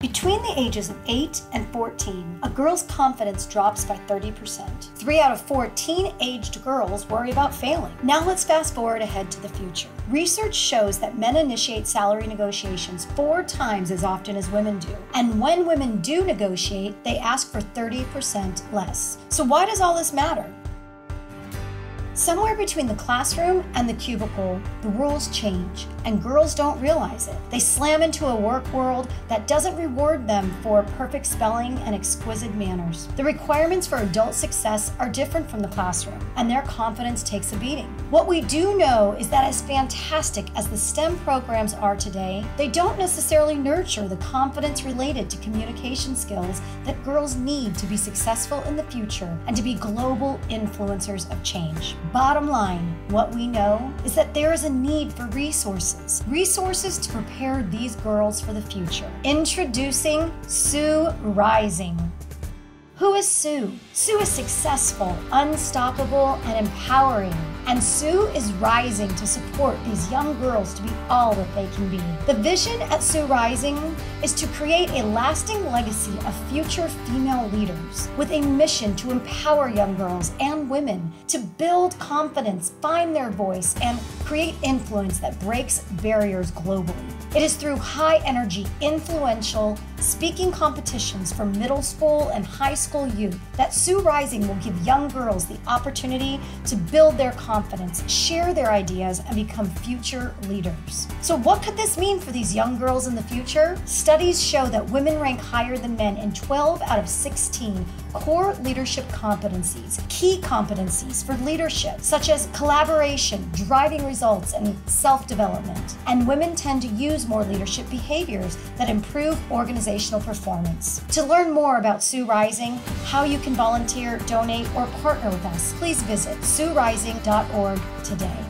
Between the ages of 8 and 14, a girl's confidence drops by 30%. 3 out of 4 teen-aged girls worry about failing. Now let's fast forward ahead to the future. Research shows that men initiate salary negotiations 4 times as often as women do. And when women do negotiate, they ask for 30% less. So why does all this matter? Somewhere between the classroom and the cubicle, the rules change, and girls don't realize it. They slam into a work world that doesn't reward them for perfect spelling and exquisite manners. The requirements for adult success are different from the classroom, and their confidence takes a beating. What we do know is that as fantastic as the STEM programs are today, they don't necessarily nurture the confidence related to communication skills that girls need to be successful in the future and to be global influencers of change. Bottom line, what we know is that there is a need for resources to prepare these girls for the future. Introducing Sue Rising. Who is Sue? Sue is successful, unstoppable, and empowering. And Sue is rising to support these young girls to be all that they can be. The vision at Sue Rising is to create a lasting legacy of future female leaders with a mission to empower young girls and women to build confidence, find their voice, and create influence that breaks barriers globally. It is through high-energy, influential speaking competitions for middle school and high school youth that Sue Rising will give young girls the opportunity to build their confidence, share their ideas, and become future leaders. So what could this mean for these young girls in the future? Studies show that women rank higher than men in 12 out of 16 core leadership competencies, key competencies for leadership, such as collaboration, driving results, and self-development. And women tend to use more leadership behaviors that improve organizational performance. To learn more about Sue Rising, how you can volunteer, donate, or partner with us, please visit SueRising.org today.